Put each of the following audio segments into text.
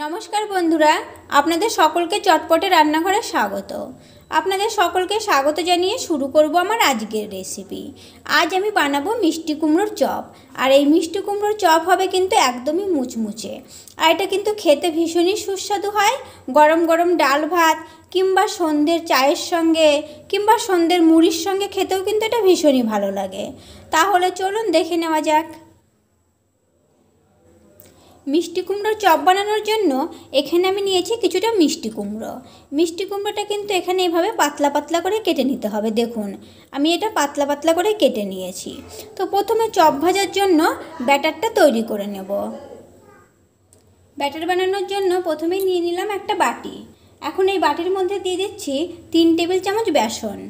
नमस्कार बंधुरा आपनादेर सकलके चटपटे रान्नाघरे स्वागत। आपनादेर सकलके स्वागत जानिये शुरू करब आमार आजकेर रेसिपि। आज आमी बानाबो मिष्टी कुमड़ोर चप। और ये मिष्टी कुमड़ोर चप होबे किन्तु एकदम ही मुचमुचे और एटा किन्तु खेते भीषण ही सुस्वादु हय। गरम गरम डाल भात किंबा सन्ध्येर चायेर संगे किंबा सन्ध्येर मुड़िर संगे खेतेओ किन्तु एटा भीषण ही भालो लागे। ताहले चलुन देखे नेওয়া যাক। मिष्टी कुमड़ो चप बनानोर जन्य एखाने आमि नियेछि किछुटा मिष्टी कुमड़ो। मिष्टी कुमड़ोटा किन्तु एखाने एइभावे पातला पातला करे केटे निते होबे। देखुन आमि एटा पातला पातला करे केटे नियेछि। तो प्रथमे चप भाजार जन्य ब्याटारटा तैरि करे नेब। ब्याटार बनानोर जन्य प्रथमेई निये निलाम एकटा बाटी। एखन एइ बाटिर मध्ये दिये दिच्छि 3 टेबिल चामच बेसन।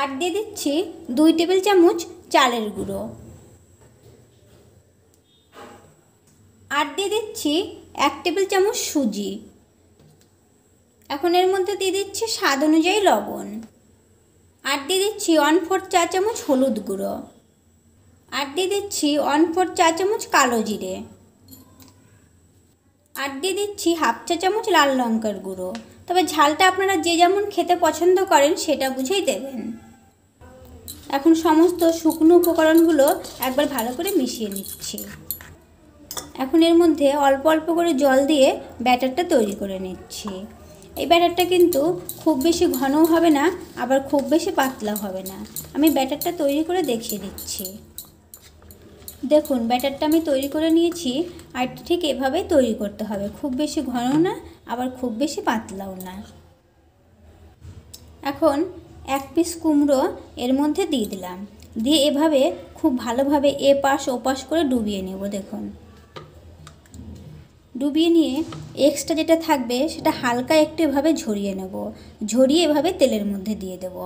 आर दिये दिচ্ছি 2 टेबिल चामच चालेर गुड़ो। आर दिये दिচ্ছি 1 टेबिल चामच सूजी। एखन एर मध्ये दिये दिচ্ছি स्वाद अनुयायी लवण। आर दिये दिচ্ছি 1/4 चा चामच हलुद गुड़ो। आर दिये दिচ্ছি 1/4 चा चामच कालो जिरे। आर दिये दिচ্ছি 1/2 चा चामच लाल लंकार गुड़ो। तबे झालटा आपनारा जे जेमन खेते पछंद करें सेटा बुझेई देबेन। एखन समस्त शुकनो उपकरणगुलो एकबार भालो करे मिशिয়ে নিচ্ছি। এখন এর মধ্যে অল্প অল্প করে জল দিয়ে ব্যাটারটা তৈরি করে নিচ্ছি। এই ব্যাটারটা কিন্তু খুব বেশি ঘনও হবে না আবার খুব বেশি পাতলাও হবে না। আমি ব্যাটারটা তৈরি করে দেখিয়ে দিচ্ছি। দেখুন ব্যাটারটা আমি তৈরি করে নিয়েছি। আর ঠিক এভাবেই তৈরি করতে হবে, খুব বেশি ঘনও না আবার খুব বেশি পাতলাও না। এখন एक पिस कूमड़ो एर मध्य दिए दिलाम। दिए एभावे खूब भालोभावे एपाश ओपाश करे डुबिए नेब। देखुन डुबिए निये एक्सट्रा जेटा थाकबे सेटा हालका एकटु एभावे झरिए नेब। झरिए एभावे तेलेर मध्य दिए देब।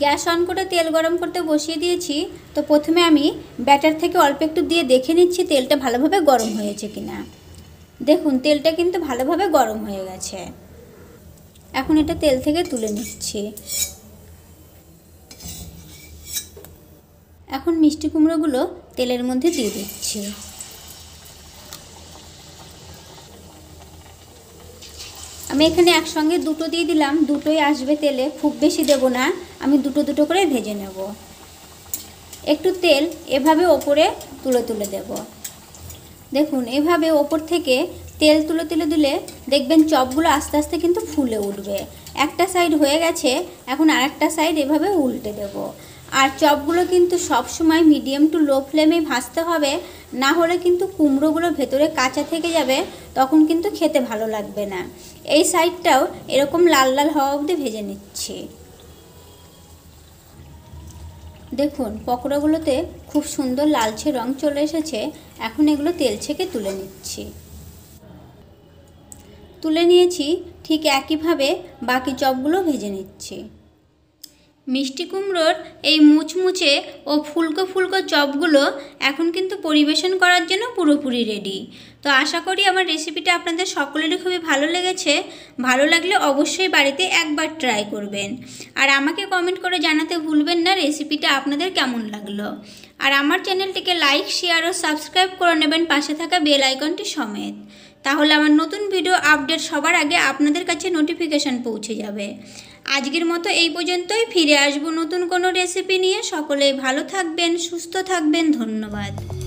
গ্যাস অন করে তেল গরম করতে বসিয়ে দিয়েছি। তো প্রথমে আমি ব্যাটার থেকে অল্প একটু দিয়ে দেখে নিচ্ছি তেলটা ভালোভাবে গরম হয়েছে কিনা। দেখুন তেলটা কিন্তু ভালোভাবে গরম হয়ে গেছে। এখন এটা তেল থেকে তুলে নিচ্ছি। এখন মিষ্টি কুমড়োগুলো তেলের মধ্যে দিয়ে দিচ্ছি। আমি এখানে একসঙ্গে দুটো দিয়ে দিলাম, দুটোই আসবে তেলে, খুব বেশি দেব না। আমি দুটো দুটো করে ভেজে নেব। একটু তেল এভাবে ওপরে তুলে তুলে দেব। দেখুন এভাবে ওপর থেকে তেল তুলে তুলে দিলে দেখবেন চপগুলো আস্তে আস্তে কিন্তু ফুলে উঠবে। একটা সাইড হয়ে গেছে, এখন আরেকটা সাইড এভাবে উল্টে দেব। আর চপগুলো কিন্তু সব সময় মিডিয়াম টু লো ফ্লেমে ভাজতে হবে, না হলে কিন্তু কুমড়োগুলো ভেতরে কাঁচা থেকে যাবে, তখন কিন্তু খেতে ভালো লাগবে না। এই সাইডটাও এরকম লাল লাল হওয়া অবধি ভেজে নিচ্ছি। দেখুন পকোড়াগুলোতে খুব সুন্দর লালচে রং চলে এসেছে। এখন এগুলো তেল থেকে তুলে নিচ্ছি। তুলে নিয়েছি। ঠিক একইভাবে বাকি চপগুলো ভেজে নিচ্ছি। মিষ্টি কুমড়োর এই মুচমুচে ও ফুলকো ফুলকো চপগুলো এখন কিন্তু পরিবেশন করার জন্য পুরোপুরি রেডি। তো আশা করি আমার রেসিপিটা আপনাদের সকলেরই খুবই ভালো লেগেছে। ভালো লাগলে অবশ্যই বাড়িতে একবার ট্রাই করবেন। আর আমাকে কমেন্ট করে জানাতে ভুলবেন না রেসিপিটা আপনাদের কেমন লাগলো। আর আমার চ্যানেলটিকে লাইক, শেয়ার ও সাবস্ক্রাইব করে নেবেন পাশে থাকা বেল আইকনটি সমেত। তাহলে আমার নতুন ভিডিও আপডেট সবার আগে আপনাদের কাছে নোটিফিকেশন পৌঁছে যাবে। আজকের মতো এই পর্যন্তই। ফিরে আসবো নতুন কোনো রেসিপি নিয়ে। সকলেই ভালো থাকবেন, সুস্থ থাকবেন। ধন্যবাদ।